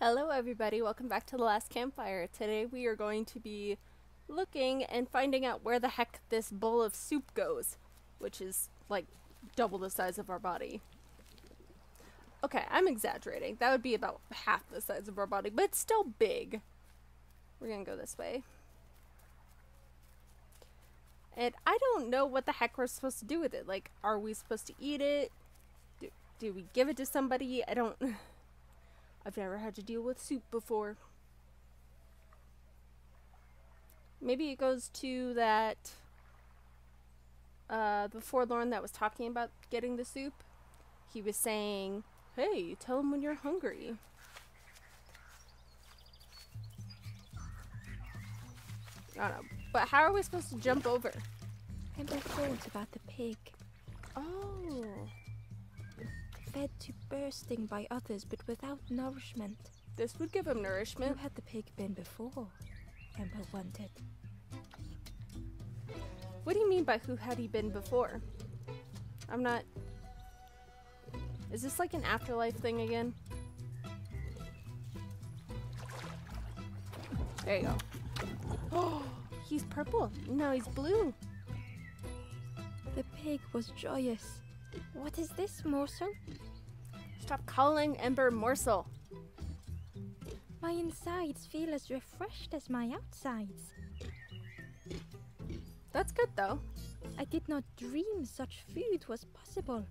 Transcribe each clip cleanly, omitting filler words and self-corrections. Hello everybody, welcome back to The Last Campfire. Today we are going to be looking and finding out where the heck this bowl of soup goes, which is like double the size of our body. Okay, I'm exaggerating. That would be about half the size of our body, but it's still big. We're gonna go this way. And I don't know what the heck we're supposed to do with it. Like, are we supposed to eat it? Do we give it to somebody? I've never had to deal with soup before. Maybe it goes to that the forlorn that was talking about getting the soup. He was saying, hey, tell them when you're hungry. I don't know, but how are we supposed to jump over? Ember told about the pig. Oh. Fed to bursting by others, but without nourishment. This would give him nourishment. Who had the pig been before? Ember wondered. What do you mean by who had he been before? I'm not... Is this like an afterlife thing again? There you go. Oh, he's purple. No, he's blue. The pig was joyous. What is this, morsel? Stop calling Ember morsel. My insides feel as refreshed as my outsides. That's good, though. I did not dream such food was possible.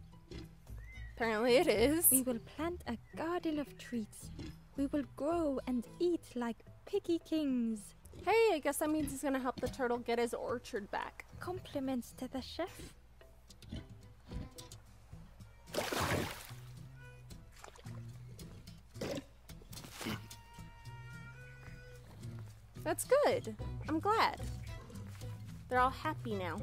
Apparently it is. We will plant a garden of treats. We will grow and eat like piggy kings. Hey, I guess that means he's gonna help the turtle get his orchard back. Compliments to the chef. That's good. I'm glad. They're all happy now.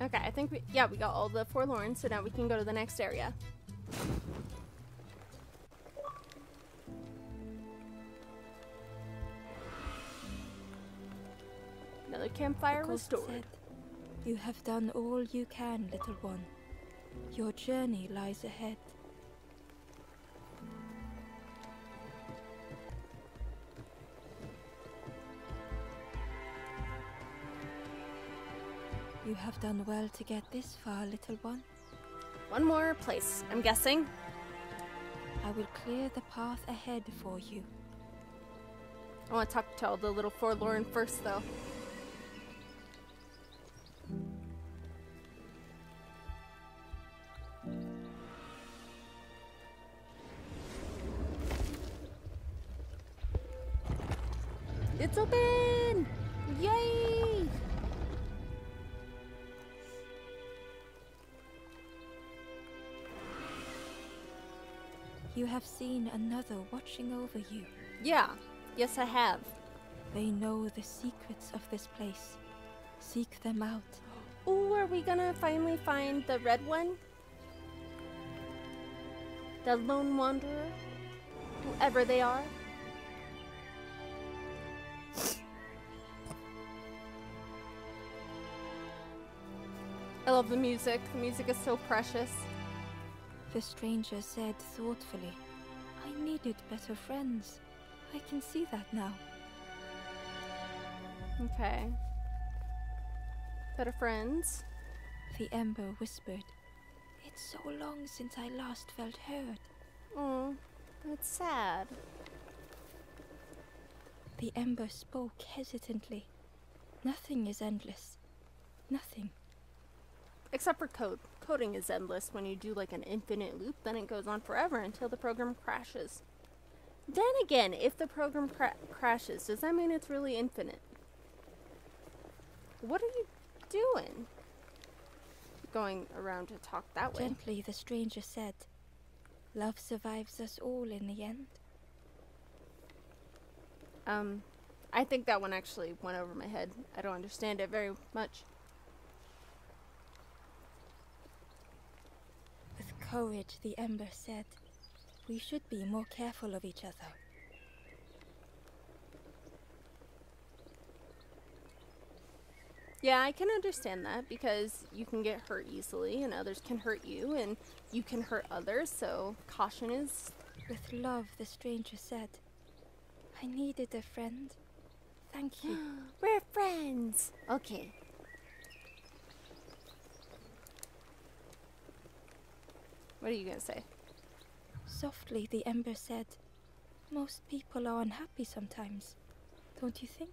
Okay, I think we got all the forlorn, so now we can go to the next area. Another campfire restored. Said, you have done all you can, little one. Your journey lies ahead. You have done well to get this far, little one. One more place, I'm guessing. I will clear the path ahead for you. I want to talk to all the little forlorn first, though. It's open! Yay! You have seen another watching over you. Yeah, yes I have. They know the secrets of this place. Seek them out. Ooh, are we gonna finally find the red one? The lone wanderer? Whoever they are? I love the music. The music is so precious. The stranger said thoughtfully, I needed better friends. I can see that now. Okay. Better friends. The Ember whispered, it's so long since I last felt heard. Oh, that's sad. The Ember spoke hesitantly. Nothing is endless. Nothing. Except for code. Coding is endless. When you do like an infinite loop, then it goes on forever until the program crashes. Then again, if the program crashes, does that mean it's really infinite? What are you doing? Going around to talk that way. Gently, the stranger said, love survives us all in the end. I think that one actually went over my head. I don't understand it very much. Courage, the Ember said. We should be more careful of each other. Yeah, I can understand that, because you can get hurt easily, and others can hurt you, and you can hurt others, so caution is... With love, the stranger said. I needed a friend. Thank you. We're friends! Okay. What are you gonna say? Softly, the Ember said, most people are unhappy sometimes, don't you think?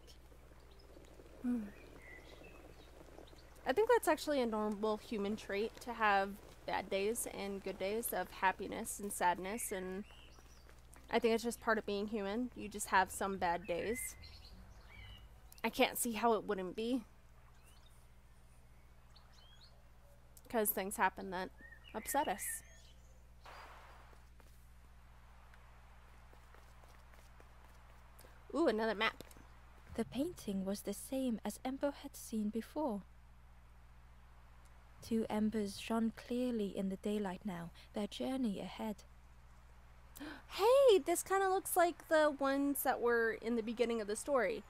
I think that's actually a normal human trait, to have bad days and good days, of happiness and sadness, and I think it's just part of being human. You just have some bad days. I can't see how it wouldn't be, because things happen that upset us. Ooh, another map. The painting was the same as Ember had seen before. Two embers shone clearly in the daylight now, their journey ahead. Hey, this kind of looks like the ones that were in the beginning of the story.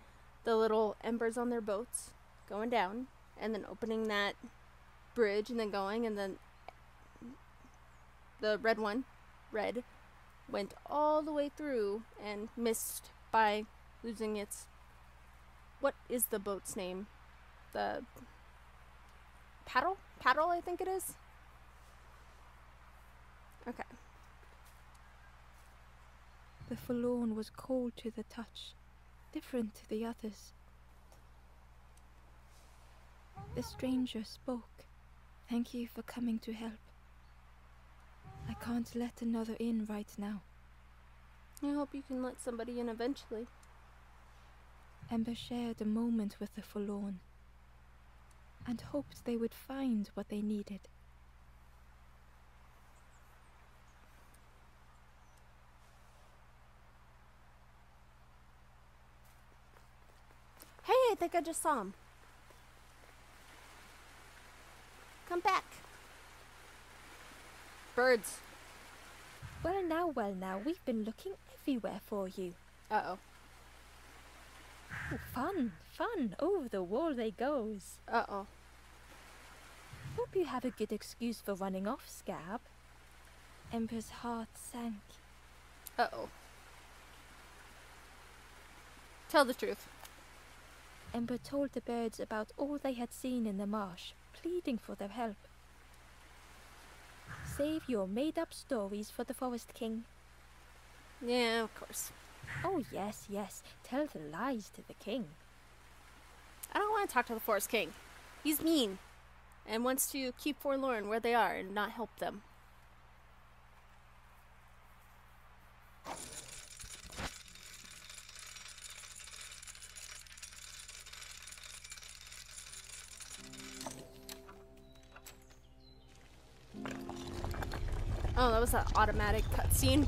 The little embers on their boats, going down, and then opening that bridge, and then going, and then the red one, red, went all the way through and missed by losing its... What is the boat's name? The paddle? Paddle, I think it is? Okay. The forlorn was cold to the touch, different to the others. The stranger spoke. Thank you for coming to help. I can't let another in right now. I hope you can let somebody in eventually. Ember shared a moment with the forlorn, and hoped they would find what they needed. Hey, I think I just saw him. Come back. Birds. Well now, we've been looking everywhere for you. Uh-oh. Ooh, fun, fun. Over the wall they goes. Uh-oh. Hope you have a good excuse for running off, Scab. Ember's heart sank. Uh-oh. Tell the truth. Ember told the birds about all they had seen in the marsh, pleading for their help. Save your made-up stories for the Forest King. Yeah, of course. Oh, yes, yes. Tell the lies to the king. I don't want to talk to the Forest King. He's mean and wants to keep Forlorn where they are and not help them. Oh, that was an automatic cutscene.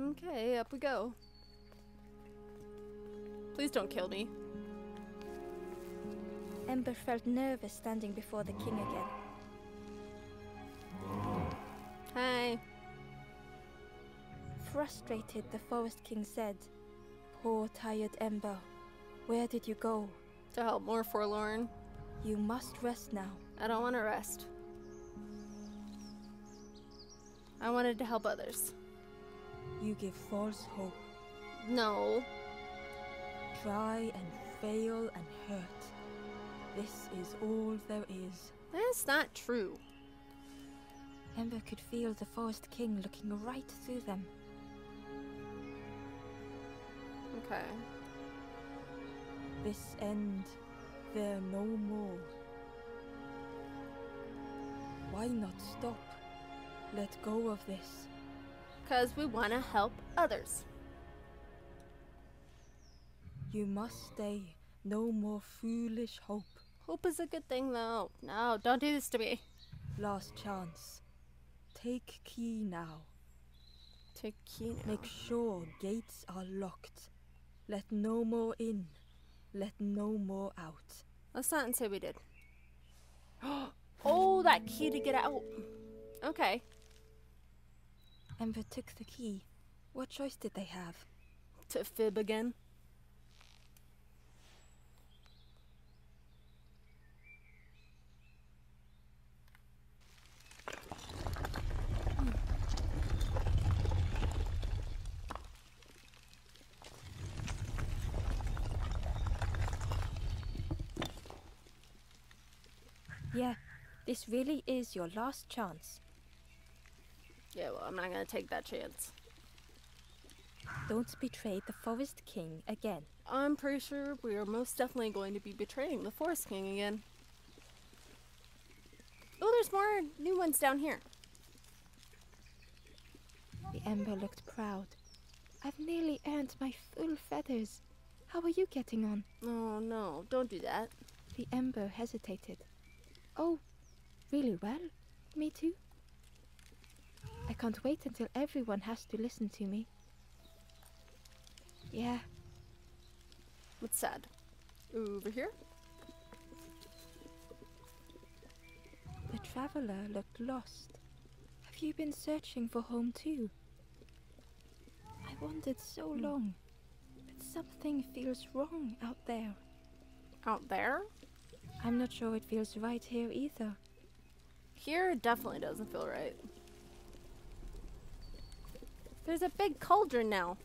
Okay, up we go. Please don't kill me. Ember felt nervous standing before the king again. Hi. Frustrated, the Forest King said, "Poor tired Ember, where did you go?" To help more forlorn. You must rest now. I don't want to rest. I wanted to help others. You give false hope. No. Try and fail and hurt. This is all there is. That's not true. Ember could feel the Forest King looking right through them. Okay. This end, there no more. Why not stop? Let go of this. Because we want to help others. You must stay. No more foolish hope. Hope is a good thing though. No, don't do this to me. Last chance. Take key now. Take key now. Make sure gates are locked. Let no more in. Let no more out. Let's not intimidated. Oh, that key to get out. Okay. Ember took the key. What choice did they have? To fib again. Yeah, this really is your last chance. Yeah, well, I'm not gonna take that chance. Don't betray the Forest King again. I'm pretty sure we are most definitely going to be betraying the Forest King again. Oh, there's more new ones down here. The Ember looked proud. I've nearly earned my full feathers. How are you getting on? Oh no, don't do that. The Ember hesitated. Oh, really well? Me too? I can't wait until everyone has to listen to me. Yeah. What's sad? Over here? The traveler looked lost. Have you been searching for home too? I wandered so long, but something feels wrong out there. Out there? I'm not sure it feels right here either. Here it definitely doesn't feel right. There's a big cauldron now.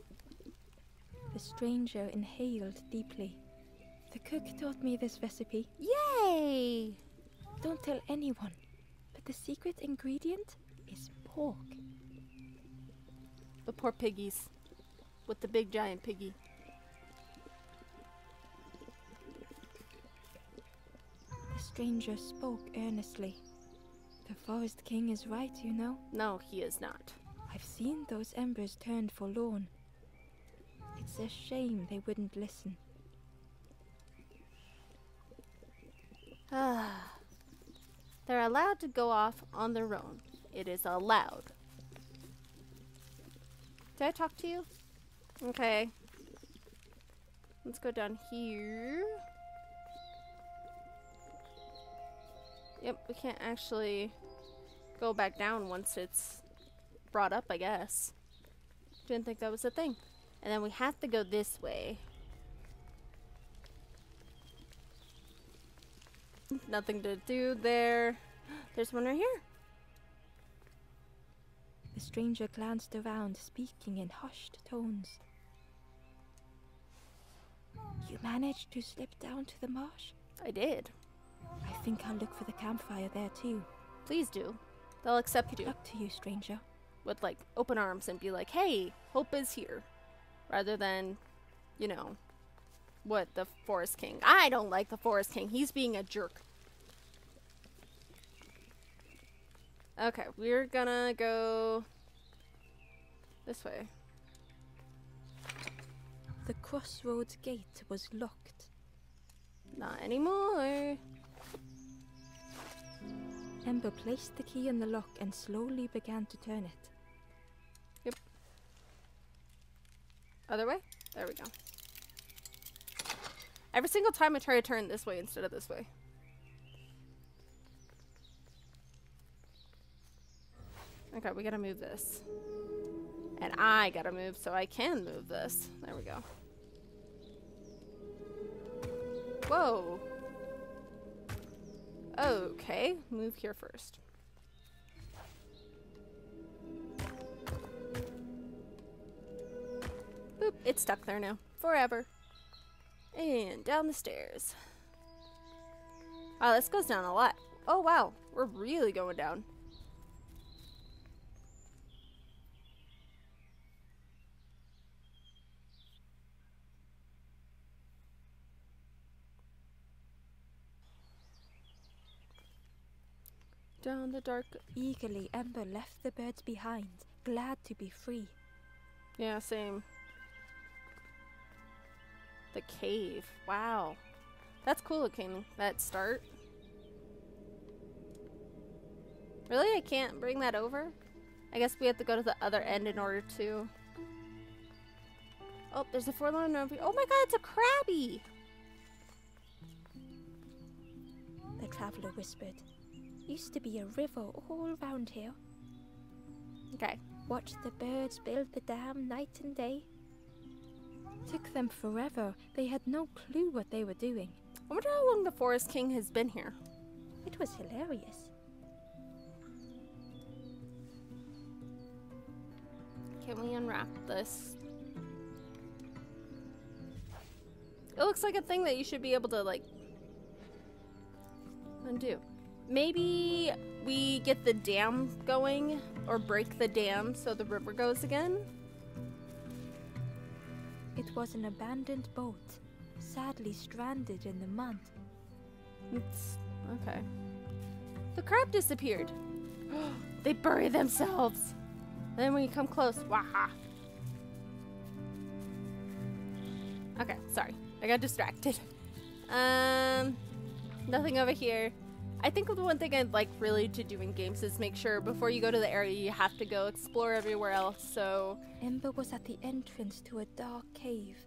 The stranger inhaled deeply. The cook taught me this recipe. Yay! Don't tell anyone, but the secret ingredient is pork. The poor piggies. With the big giant piggy. The stranger spoke earnestly. The Forest King is right, you know. No, he is not. I've seen those embers turn forlorn. It's a shame they wouldn't listen. Ah. They're allowed to go off on their own. It is allowed. Did I talk to you? Okay. Let's go down here. Yep, we can't actually go back down once it's brought up, I guess. Didn't think that was a thing. And then we have to go this way. Nothing to do there. There's one right here. The stranger glanced around, speaking in hushed tones. You managed to slip down to the marsh? I did. I think I'll look for the campfire there too. Please do. They'll accept you. Good luck to you, stranger. With like open arms and be like, hey, hope is here. Rather than, you know, what, the Forest King. I don't like the Forest King. He's being a jerk. Okay, we're gonna go this way. The crossroads gate was locked. Not anymore. Ember placed the key in the lock and slowly began to turn it. Yep. Other way? There we go. Every single time I try to turn this way instead of this way. Okay, we gotta move this. And I gotta move so I can move this. There we go. Whoa. Okay, move here first. Boop, it's stuck there now. Forever. And down the stairs. Wow, this goes down a lot. Oh wow, we're really going down. Down the dark. Eagerly, Ember left the birds behind, glad to be free. Yeah, same. The cave. Wow. That's cool looking, that start. Really? I can't bring that over? I guess we have to go to the other end in order to... Oh, there's a forlorn over here. Oh my god, it's a crabby! traveler whispered. Used to be a river all round here. Okay. Watched the birds build the dam night and day. Took them forever. They had no clue what they were doing. I wonder how long the Forest King has been here. It was hilarious. Can we unwrap this? It looks like a thing that you should be able to, like, undo. Maybe we get the dam going, or break the dam so the river goes again? It was an abandoned boat, sadly stranded in the mud. It's... okay. The crab disappeared. They bury themselves! Then when you come close, waha! Okay, sorry. I got distracted. Nothing over here. I think the one thing I'd like really to do in games is make sure before you go to the area you have to go explore everywhere else, so... Ember was at the entrance to a dark cave.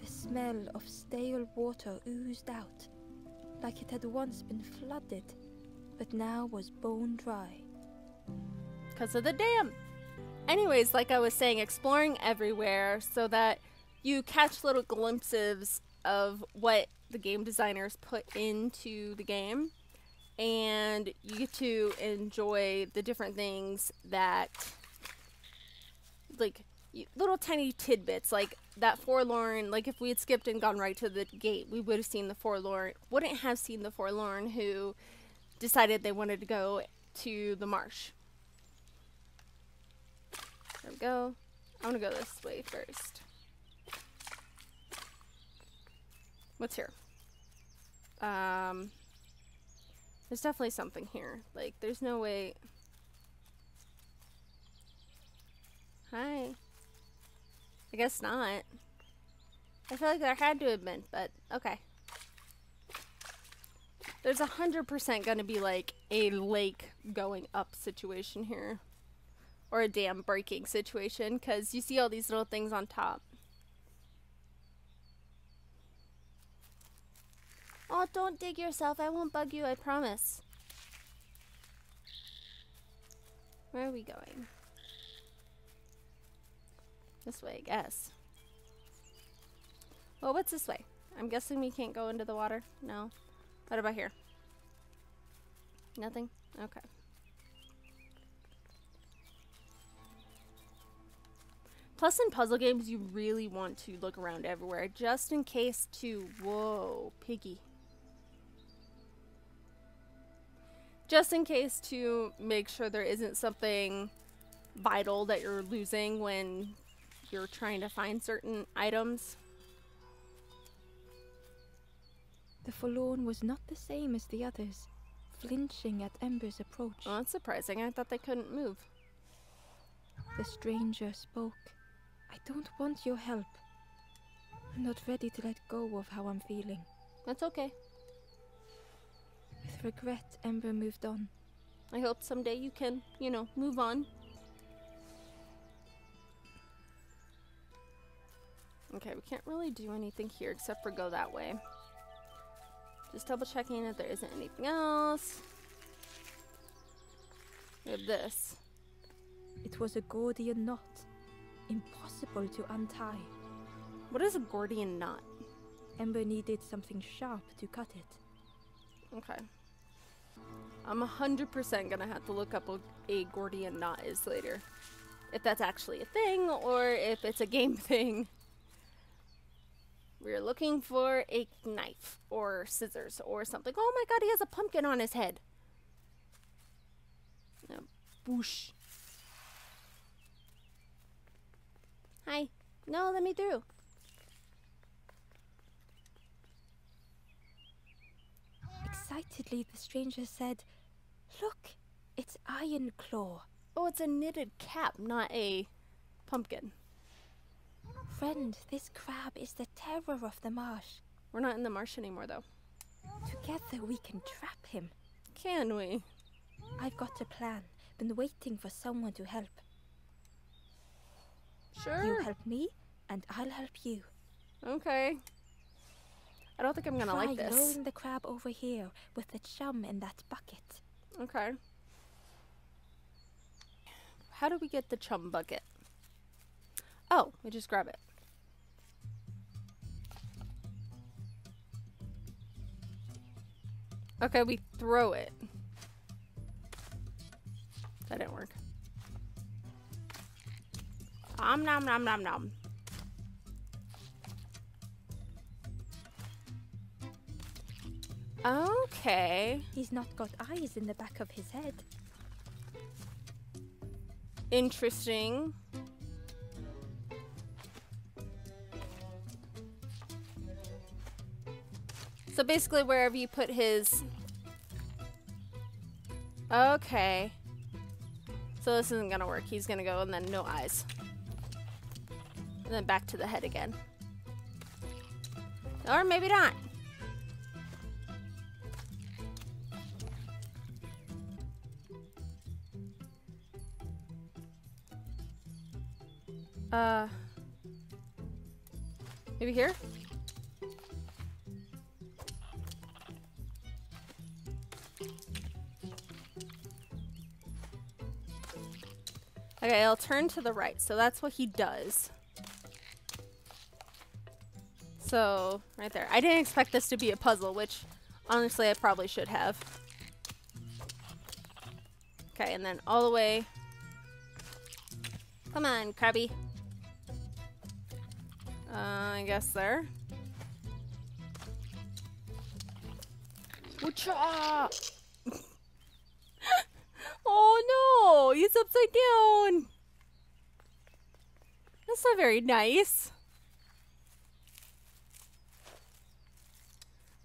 The smell of stale water oozed out, like it had once been flooded, but now was bone dry. Because of the dam! Anyways, like I was saying, exploring everywhere so that you catch little glimpses of what the game designers put into the game, and you get to enjoy the different things that, like, little tiny tidbits, like that forlorn, like if we had skipped and gone right to the gate, we would have seen the forlorn, wouldn't have seen the forlorn who decided they wanted to go to the marsh. There we go. I'm gonna go this way first. What's here? There's definitely something here. Like, there's no way. Hi. I guess not. I feel like there had to have been, but okay. There's 100% gonna be like a lake going up situation here. Or a dam breaking situation, because you see all these little things on top. Oh, don't dig yourself. I won't bug you, I promise. Where are we going? This way, I guess. Well, what's this way? I'm guessing we can't go into the water. No. What about here? Nothing? Okay. Plus, in puzzle games, you really want to look around everywhere, just in case to... whoa, piggy. Just in case to make sure there isn't something vital that you're losing when you're trying to find certain items. The forlorn was not the same as the others, flinching at Ember's approach. Oh, that's surprising. I thought they couldn't move. The stranger spoke. I don't want your help. I'm not ready to let go of how I'm feeling. That's okay. With regret, Ember moved on. I hope someday you can, you know, move on. Okay, we can't really do anything here except for go that way. Just double checking that there isn't anything else. We have this. It was a Gordian knot. Impossible to untie. What is a Gordian knot? Ember needed something sharp to cut it. Okay. I'm 100% gonna have to look up what a Gordian knot is later. If that's actually a thing, or if it's a game thing. We're looking for a knife, or scissors, or something. Oh my god, he has a pumpkin on his head! No. Boosh. Hi. No, let me through. Excitedly, the stranger said, "Look, it's Iron Claw." Oh, it's a knitted cap, not a pumpkin. Friend, this crab is the terror of the marsh. We're not in the marsh anymore, though. Together, we can trap him. Can we? I've got a plan. Been waiting for someone to help. Sure. You help me, and I'll help you. Okay. I don't think I'm gonna like this. Loading the crab over here with the chum in that bucket. Okay. How do we get the chum bucket? Oh, we just grab it. Okay, we throw it. That didn't work. Nom nom nom nom. Okay. He's not got eyes in the back of his head. Interesting. So basically wherever you put his... Okay. So this isn't gonna work. He's gonna go and then no eyes. And then back to the head again. Or maybe not. Maybe here? Okay, I'll turn to the right. So that's what he does. So, right there. I didn't expect this to be a puzzle, which, honestly, I probably should have. Okay, and then all the way. Come on, Krabby. I guess there. Whatcha? Oh no, he's upside down. That's not very nice.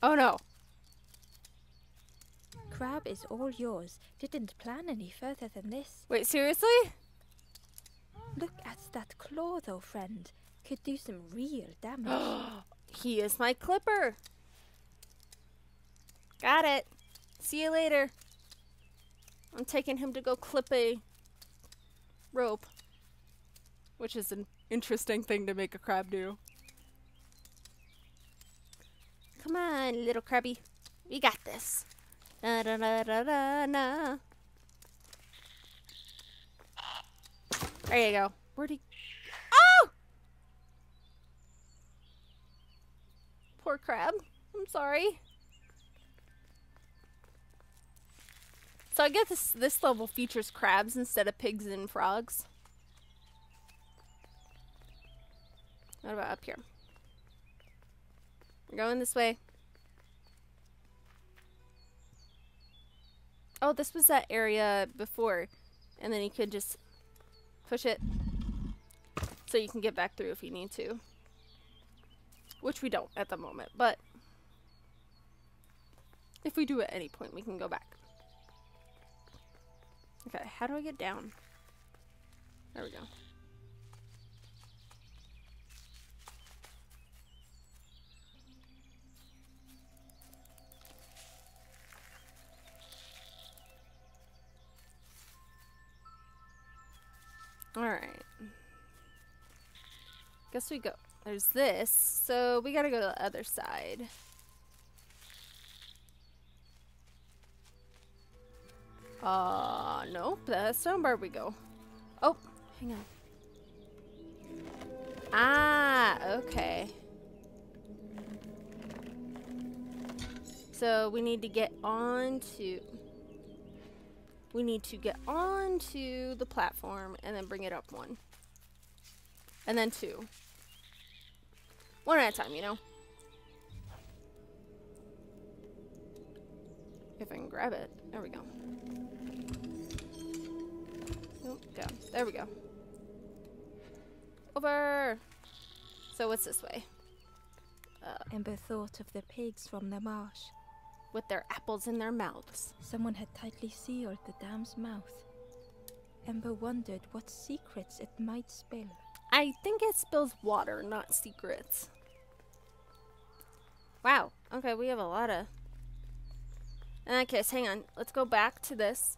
Oh no. Crab is all yours. Didn't plan any further than this. Wait, seriously? Look at that claw though, friend. Could do some real damage. He is my clipper. Got it. See you later. I'm taking him to go clip a rope. Which is an interesting thing to make a crab do. Come on, little crabby. We got this. Da, da, da, da, da, da. There you go. Where'd he... Oh! Poor crab. I'm sorry. So I guess this level features crabs instead of pigs and frogs. What about up here? We're going this way. Oh, this was that area before. And then you could just push it. So you can get back through if you need to. Which we don't at the moment, but if we do at any point, we can go back. Okay, how do I get down? There we go. Alright. Guess we go. There's this, so we gotta go to the other side. Nope, that's not where we go. Oh, hang on. Okay. So we need to get on to... We need to get on to the platform and then bring it up one. And then two. One at a time, you know? If I can grab it. There we go. Go. There we go. Over. So what's this way? Ember thought of the pigs from the marsh. With their apples in their mouths. Someone had tightly sealed the dam's mouth. Ember wondered what secrets it might spill. I think it spills water, not secrets. Wow. Okay, we have a lot of... In that case, hang on. Let's go back to this.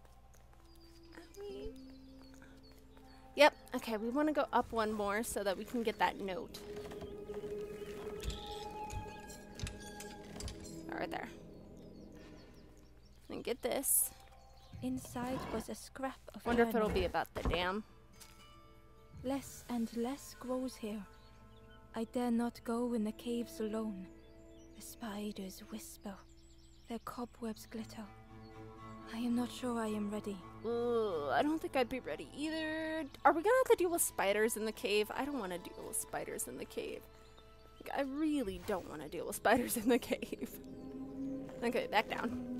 Yep, okay, we want to go up one more so that we can get that note. right there. And get this. Inside was a scrap of wonder if it'll be about the dam. Less and less grows here. I dare not go in the caves alone. The spiders whisper. Their cobwebs glitter. I am not sure I am ready. Ooh, I don't think I'd be ready either. Are we gonna have to deal with spiders in the cave? I don't want to deal with spiders in the cave. I really don't want to deal with spiders in the cave. Okay, back down.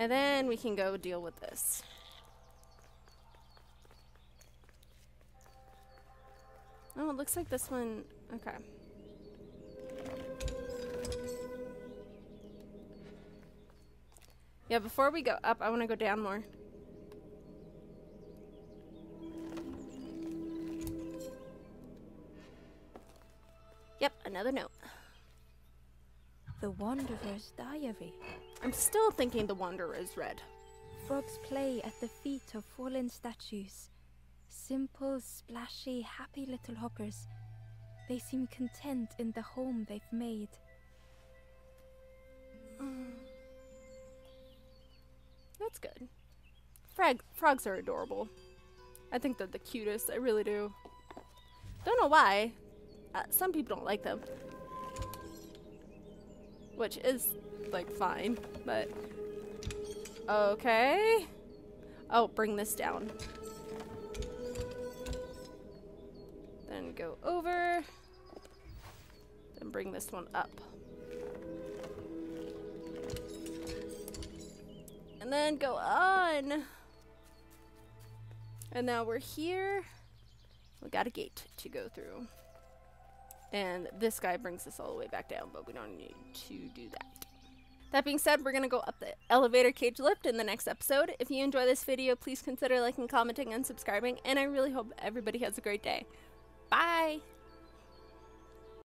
And then we can go deal with this. Oh, it looks like this one, okay. Yeah, before we go up, I want to go down more. Yep, another note. The Wanderer's Diary. I'm still thinking the Wanderer's read. Frogs play at the feet of fallen statues. Simple, splashy, happy little hoppers. They seem content in the home they've made. That's good. Frogs are adorable. I think they're the cutest, I really do. Don't know why. Some people don't like them. Which is, like, fine, but... Okay. Oh, bring this down. Then go over. Then bring this one up. And then go on. And now we're here. We got a gate to go through. And this guy brings us all the way back down, but we don't need to do that. That being said, we're going to go up the elevator cage lift in the next episode. If you enjoy this video, please consider liking, commenting, and subscribing, and I really hope everybody has a great day.